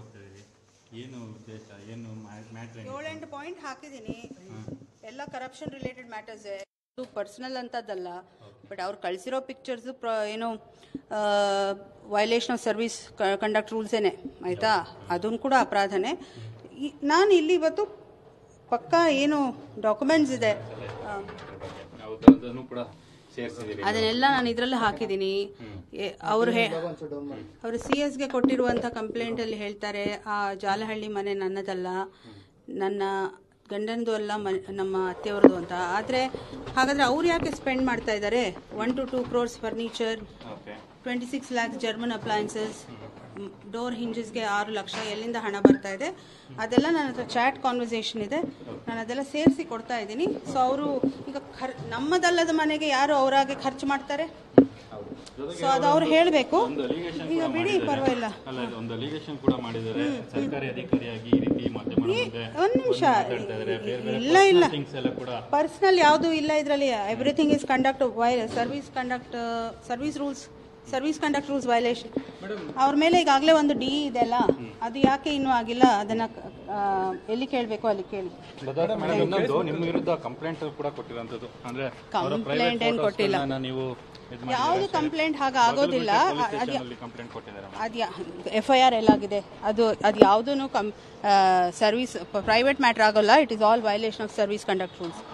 ಹೋಗ್ತಾ ಇದೆ? ಏನು ಉದ್ದೇಶ, ಏನು ಮ್ಯಾಟ್ರ್? 7 ಪಾಯಿಂಟ್ ಹಾಕಿದ್ದೀನಿ, ಎಲ್ಲ ಕರಪ್ಷನ್ ರಿಲೇಟೆಡ್ ಮ್ಯಾಟರ್ಸ್, ಪರ್ಸನಲ್ ಅಂತದ್ದಲ್ಲ. ಬಟ್ ಅವ್ರು ಕಳಿಸಿರೋ ಪಿಕ್ಚರ್ಸ್ ಏನೋ ವೈಲೇಷನ್ ಆಫ್ ಸರ್ವಿಸ್ ಕಂಡಕ್ಟ್ ರೂಲ್ಸೇನೆ, ಆಯಿತಾ, ಅದನ್ನು ಕೂಡ ಅಪರಾಧನೇ. ನಾನು ಇಲ್ಲಿ ಇವತ್ತು ಪಕ್ಕಾ ಏನು ಡಾಕ್ಯುಮೆಂಟ್ಸ್ ಇದೆ ಅದನ್ನೆಲ್ಲ ನಾನು ಇದರಲ್ಲಿ ಹಾಕಿದ್ದೀನಿ. ಅವರು CS ಗೆ ಕೊಟ್ಟಿರುವಂಥ ಕಂಪ್ಲೇಂಟಲ್ಲಿ ಹೇಳ್ತಾರೆ, ಆ ಜಾಲಹಳ್ಳಿ ಮನೆ ನನ್ನದಲ್ಲ, ನನ್ನ ಗಂಡನದು ಅಲ್ಲ, ನಮ್ಮ ಅತ್ತೆಯವ್ರದ್ದು ಅಂತ. ಆದರೆ ಹಾಗಾದರೆ ಅವ್ರು ಯಾಕೆ ಸ್ಪೆಂಡ್ ಮಾಡ್ತಾ ಇದ್ದಾರೆ 1 to 2 crores furniture, 26 lakhs German appliances, door ಹಿಂಜಸ್ಗೆ 6 ಲಕ್ಷ, ಎಲ್ಲಿಂದ ಹಣ ಬರ್ತಾ ಇದೆ? ಅದೆಲ್ಲ ನನ್ನ ಹತ್ರ ಚಾಟ್ ಕಾನ್ವರ್ಸೇಷನ್ ಇದೆ, ನಾನು ಅದೆಲ್ಲ ಸೇರಿಸಿ ಕೊಡ್ತಾ ಇದ್ದೀನಿ. ಸೊ ಅವರು ಈಗ ನಮ್ಮದಲ್ಲದ ಮನೆಗೆ ಯಾರು ಅವರಾಗೆ ಖರ್ಚು ಮಾಡ್ತಾರೆ? ಸೊ ಅದು ಅವ್ರು ಹೇಳಬೇಕು. ಈಗ ಬಿಡಿ, ಪರವಾಗಿಲ್ಲ. ಒಂದು ನಿಮಿಷ, ಇಲ್ಲ ಇಲ್ಲ, ಪರ್ಸನಲ್ ಯಾವುದು ಇಲ್ಲ ಇದರಲ್ಲಿ. Everything is conduct service conduct rules violation. ಅವ್ರ ಮೇಲೆ ಈಗಾಗಲೇ ಒಂದು DE ಇದೆಲ್ಲ, ಅದು ಯಾಕೆ ಇನ್ನೂ ಆಗಿಲ್ಲ, ಅದನ್ನ ಎಲ್ಲಿ ಕೇಳಬೇಕು ಅಲ್ಲಿ ಕೇಳಿ. ಕಂಪ್ಲೇಂಟ್ ಏನು ಕೊಟ್ಟಿಲ್ಲ, ಯಾವುದು ಕಂಪ್ಲೇಂಟ್ ಹಾಗಾಗೋದಿಲ್ಲ. ಅದು FIR ಎಲ್ಲಾಗಿದೆ, ಅದು ಯಾವುದೂ ಸರ್ವಿಸ್ ಪ್ರೈವೇಟ್ ಮ್ಯಾಟರ್ ಆಗೋಲ್ಲ. It is all violation of service conduct rules.